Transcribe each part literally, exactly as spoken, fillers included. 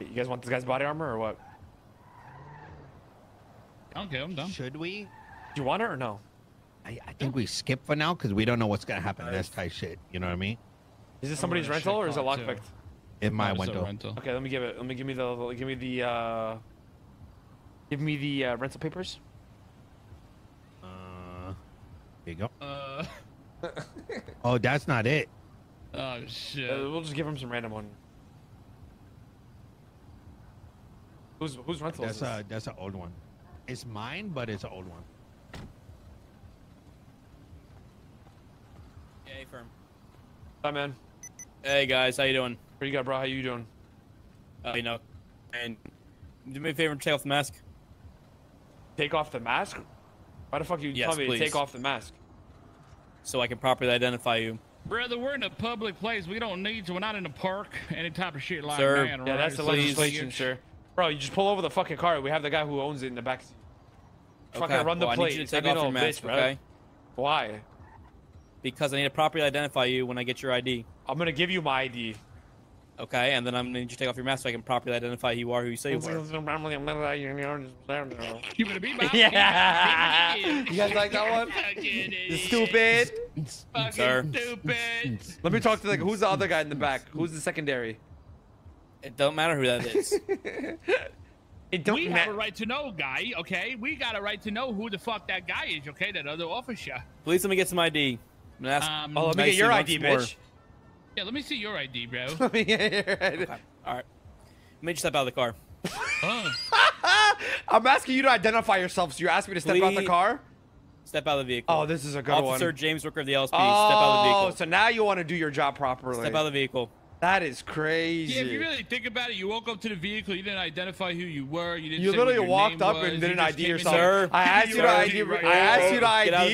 You guys want this guy's body armor or what? Okay, I'm done. Should we? Do you want it or no? I, I think we skip for now because we don't know what's gonna happen right. next type shit. You know what I mean? Is this somebody's rental or is it lockpicked? It might window. rental. Okay, let me give it. Let me give me the. Give me the. Uh, give me the uh, rental papers. Uh, there you go. Uh. Oh, that's not it. Oh shit. Uh, we'll just give him some random one. Who's who's rental? That's is a this? that's an old one. It's mine, but it's an old one. Hey, firm. Hi, man. Hey, guys. How you doing? What you got, bro? How you doing? Uh, you know, and do me a favor and take off the mask. Take off the mask? Why the fuck you yes, tell me please. to take off the mask? So I can properly identify you. Brother, we're in a public place. We don't need to. We're not in a park. Any type of shit like sir, that. Yeah, right? that's the please. legislation, sir. Bro, you just pull over the fucking car. We have the guy who owns it in the back seat. Okay. Fucking run the well, plate. I need you to take off your mask, bitch, okay? Bro. Why? Because I need to properly identify you when I get your I D. I'm going to give you my I D. Okay, and then I'm going to need you to take off your mask so I can properly identify you are who you say you are. You better be my yeah. You guys like that one? Stupid. Fucking Sir. stupid. Let me talk to, like, who's the other guy in the back? Who's the secondary? It don't matter who that is. It don't we have a right to know guy, okay? We got a right to know who the fuck that guy is, okay? That other officer. Please let me get some I D. Ask um, oh, let me get your I D, more. bitch. Yeah, let me see your I D, bro. Let me get your I D. Okay. All right. Let me just step out of the car. Oh. I'm asking you to identify yourself, so you're asking me to step Please out the car? Step out of the vehicle. Oh, this is a good Officer one. Officer James Rooker of the L S P. Oh, step out of the vehicle. So now you want to do your job properly. Step out of the vehicle. That is crazy. Yeah, if you really think about it, you walk up to the vehicle, you didn't identify who you were, you didn't. You literally walked up and didn't I D yourself. Sir, I asked you to I D. I asked you to I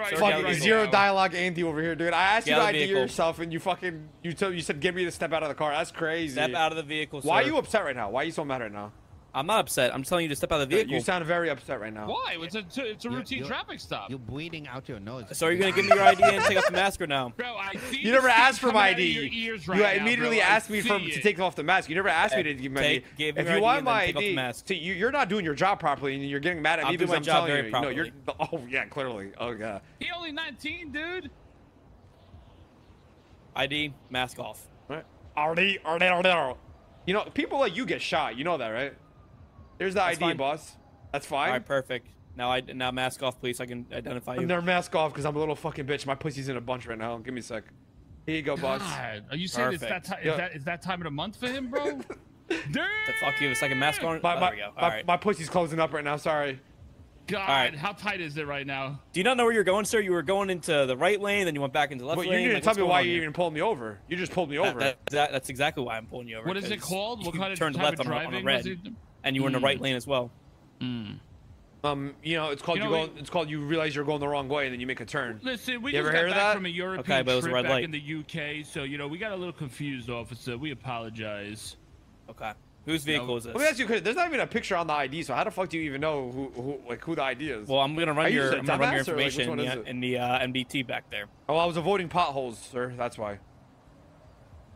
D. Fucking zero dialogue, Andy over here, dude. I asked you to I D yourself, and you fucking you told you said give me the step out of the car. That's crazy. Step out of the vehicle. Why are you upset right now? Why are you so mad right now? I'm not upset. I'm telling you to step out of the vehicle. You sound very upset right now. Why? It's a it's a routine you're, traffic stop. You're bleeding out your nose. So are you gonna give me your I D and take off the mask or no? Bro, I see you never asked for my I D. Right you now, immediately bro. asked me for, to take off the mask. You never asked okay. me to give my take, ID. Give if you want my I D, mask. See, you, you're not doing your job properly, and you're getting mad at me because I'm job telling you. Properly. No, you're. Oh yeah, clearly. Oh god. He only nineteen, dude. I D, mask off. Right. R D, R D, R D. You know, people like you get shot. You know that, right? There's the That's I D, fine. boss. That's fine. All right, perfect. Now I now mask off, please. So I can identify you. I'm never mask off because I'm a little fucking bitch. My pussy's in a bunch right now. Give me a sec. Here you go, boss. God, are you saying it's that time? Is, yeah. that, is that time of the month for him, bro? Damn. Fuck you. A second mask on. My, oh, my, there we go. All my, right. my pussy's closing up right now. Sorry. God, right. how tight is it right now? Do you not know where you're going, sir? You were going into the right lane, then you went back into the left well, lane. You didn't like, tell me why you here? even pulled me over. You just pulled me over. That, that, that's exactly why I'm pulling you over. What is it called? What kind of turned left of on a red? And you were in the right lane as well. Mm. Um, you know, it's called you, know, you go. It's called you realize you're going the wrong way and then you make a turn. Listen, we you just got back that? from a European okay, trip a back light. in the U K, so you know we got a little confused, officer. We apologize. Okay. Whose vehicle no. is this? Let me ask you, cause there's not even a picture on the I D, so how the fuck do you even know who, who like who the I D is? Well, I'm gonna run your, I'm gonna run your information or, like, in the uh, M B T back there. Oh, I was avoiding potholes, sir. That's why.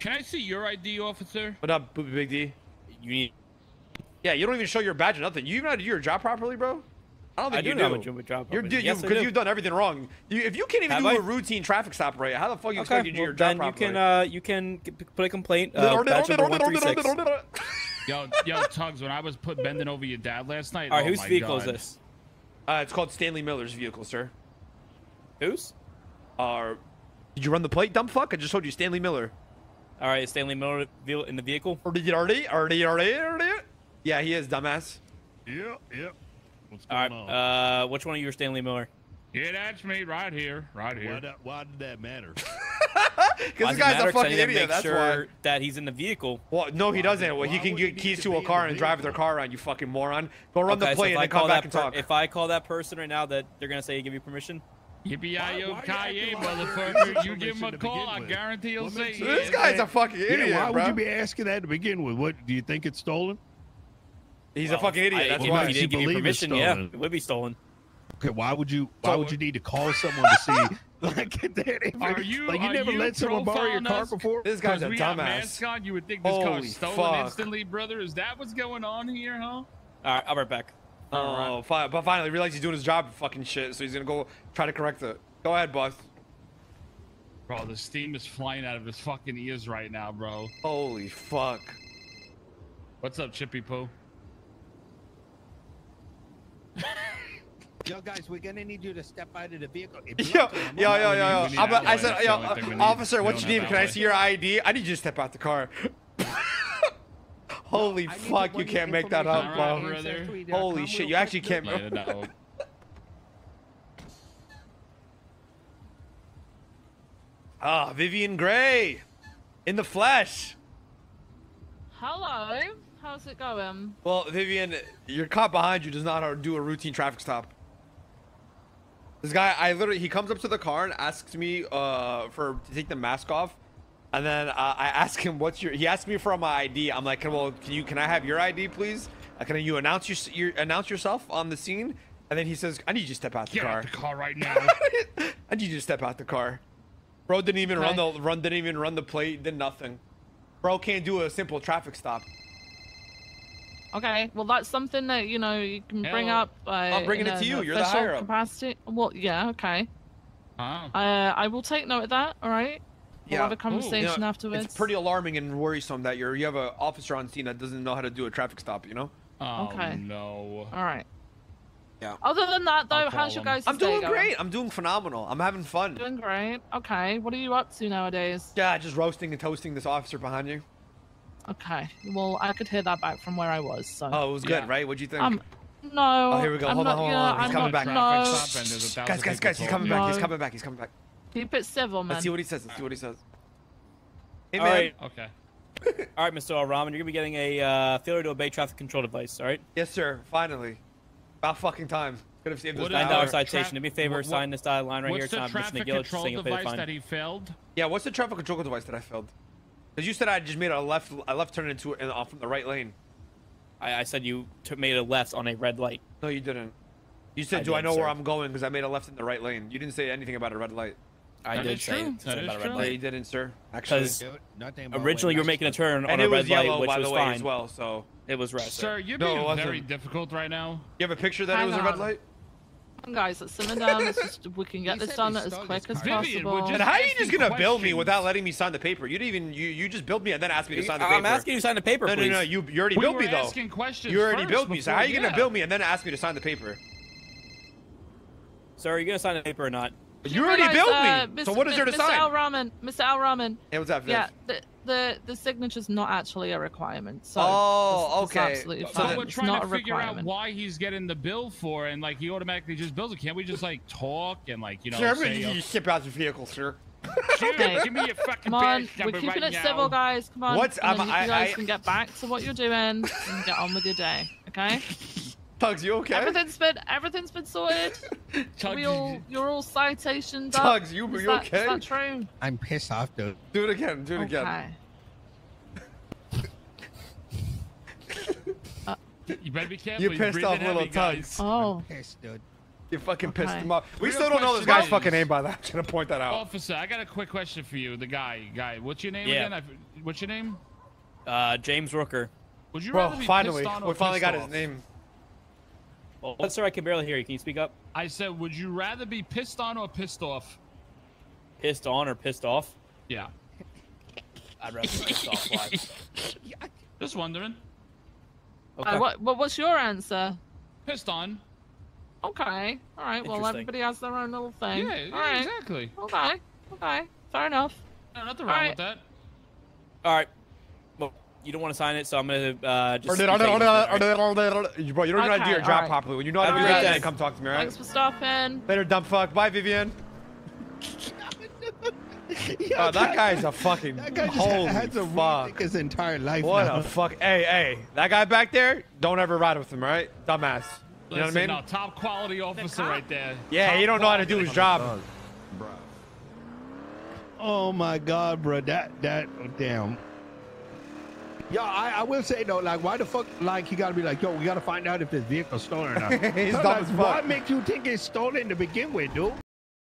Can I see your I D, officer? What up, Big D? You need. Yeah, you don't even show your badge or nothing. You even know how to do your job properly, bro. I don't think I you do. Know. Job properly. You're, you, yes, you, I do. You've done everything wrong. You, if you can't even Have do I? a routine traffic stop right, how the fuck you okay, expect well, you to do your job properly? You can uh, you can put a complaint. Uh, badge number one three six. Yo, yo, Tugs, when I was put bending over your dad last night. All right, oh whose vehicle God. is this? Uh, it's called Stanley Miller's vehicle, sir. Whose? Uh, did you run the plate, dumb fuck? I just told you Stanley Miller. All right, is Stanley Miller in the vehicle? Already, already, already, already. Yeah, he is, dumbass. Yeah, yeah. What's going All right, on? Uh, which one of you are Stanley Miller? Yeah, that's me, right here, right here. Why, that, why did that matter? Because this guy's a fucking idiot. That's sure why. That he's in the vehicle. Well, no, he doesn't. Well, he can get keys to a car and drive their car around. You fucking moron. Go run the play and then come back and talk. If I call that person right now, that they're gonna say give you permission. Yippee-yi-yo-ki-yay, motherfucker. You give him a call, I guarantee he'll say yes. This guy's a fucking idiot. Why would you be asking that to begin with? What do you think it's stolen? He's well, a fucking idiot. I, that's why he didn't give you permission. Yeah, it would be stolen. Okay, why would you? Why would you need to call someone to see Like, every, are you, like you are never you let someone borrow your car before? This guy's a dumbass. Got, you would think this Holy car's stolen fuck. instantly, brother. Is that what's going on here, huh? All right, I'll be right back. Oh, right. Fine, but finally, he realized he's doing his job, fucking shit. So he's gonna go try to correct it. Go ahead, boss. Bro, the steam is flying out of his fucking ears right now, bro. Holy fuck. What's up, Chippy Poo? Yo, guys, we're gonna need you to step out of the vehicle. Yo, yo, yo, yo, yo. I said, yo, officer, what you need? Can I see your I D? I need you to step out the car. Holy fuck, you can't make that up, bro. Holy shit, you actually can't. Ah, Vivian Gray, in the flesh. Hello, how's it going? Well, Vivian, your cop behind you does not do a routine traffic stop. This guy, I literally, he comes up to the car and asks me uh, for to take the mask off. And then uh, I ask him, what's your, he asked me for my I D. I'm like, well, can you, can I have your I D, please? Uh, can you announce your, your, announce yourself on the scene? And then he says, I need you to step out the Get car. Get out the car right now. I need you to step out the car. Bro didn't even okay. run the, run, didn't even run the plate, did nothing. Bro can't do a simple traffic stop. Okay, well, that's something that, you know, you can Hello. bring up. Uh, I'm bringing it to you. You're the higher up. Capacity. Well, yeah, okay. Oh. Uh, I will take note of that, all right? We'll yeah. have a conversation Ooh, you know, afterwards. It's pretty alarming and worrisome that you're, you have an officer on scene that doesn't know how to do a traffic stop, you know? Oh, okay. no. All right. Yeah. Other than that, though, how's your guys' day going? I'm doing great. I'm doing phenomenal. I'm having fun. Doing great. Okay. What are you up to nowadays? Yeah, just roasting and toasting this officer behind you. Okay. Well, I could hear that back from where I was. So. Oh, it was good, yeah. right? What'd you think? Um, no. Oh, here we go. I'm hold not, on, hold yeah, on. He's I'm coming back. No. Shh, guys, guys, guys. He's coming no. back. He's coming back. He's coming back. Keep it civil, man. Let's see what he says. Let's see what he says. Hey, all man. Right. Okay. All right, Mister Al Raman. You're going to be getting a uh, failure to obey traffic control device, all right? Yes, sir. Finally. About fucking time. Could have saved this nine dollar citation. Do me a favor, what, what, sign this dotted line right here. What's the traffic control device that he failed? Yeah, what's the traffic control device that I failed? Because you said I just made a left, a left turn into an off from the right lane. I, I said you t made a left on a red light. No, you didn't. You said, I do I know sir. where I'm going? Because I made a left in the right lane. You didn't say anything about a red light. I that did say about a red light. Yeah, you didn't, sir. Actually, originally you were making a turn on and a red light, which was fine as well. So. It was red. Sir, you're being no, very difficult right now. You have a picture that Hang it was on. a red light? Come on, guys, let's simmer down. Let's just, we can get this done as quick as Vivian, possible. And how are you just going to bill me without letting me sign the paper? You didn't even, you, you just billed me and then asked me to sign the paper. I'm asking you to sign the paper, please. No, no, no, you, you already we billed me, though. You already billed before, me, so how are you yeah. going to bill me and then ask me to sign the paper? Sir, are you going to sign the paper or not? You, you already billed uh, me, so what is there to sign? Mister Al Raman, Mister Al Raman. Hey, what's up, Viv? Yeah, The the signature's not actually a requirement. So oh, that's, that's okay. So then, we're trying not to figure out why he's getting the bill for, and like he automatically just bills it. Can't we just like talk and like you know? Sir, everybody, you ship out the vehicle, sir. Dude, okay. Give me your fucking Come on, we're keeping right it now. civil, guys. Come on, What's, um, you I, guys I, can get back to what you're doing and get on with your day. Okay. Tugs, you okay? Everything's been everything's been sorted. Tugs, we all, you're all citationed up. Tugs, you, you that, okay? Is that true? I'm pissed off, dude. Do it again. Do it okay. again. uh, you better be careful. You pissed off, little Tugs. Oh, I'm pissed, dude. You fucking okay. pissed him off. We Real still don't know this guy's is, fucking name by that. I'm gonna point that out. Officer, I got a quick question for you. The guy, guy, what's your name yeah. again? I, what's your name? Uh, James Rooker. Would you Bro, be finally, on we finally got off? his name. Oh, sir, I can barely hear you. Can you speak up? I said, would you rather be pissed on or pissed off? Pissed on or pissed off? Yeah. I'd rather be pissed off. Why? Just wondering. Okay. Uh, what, what? What's your answer? Pissed on. Okay. All right. Well, everybody has their own little thing. Yeah, yeah right. exactly. Okay. Okay. Fair enough. No, nothing wrong right. with that. All right. You don't want to sign it, so I'm going to uh, just... Bro, you don't okay, know how to do your job right. properly. When you know how to do that, then come talk to me, all right? Thanks for stopping. Later, dumb fuck. Bye, Vivian. Yo, uh, that guy's a fucking... That guy just holy had to fuck. his entire life What now. a fuck. Hey, hey. That guy back there, don't ever ride with him, all right? Dumbass. You Listen, know what I mean? No, top quality officer right there. Yeah, top he don't know how to do his job. Bro. Oh, my God, bro. That... That... Damn. Yeah, I, I will say though, like, why the fuck, like, you gotta be like, yo, we gotta find out if this vehicle's stolen or not. He's like, why make you think it's stolen to begin with, dude?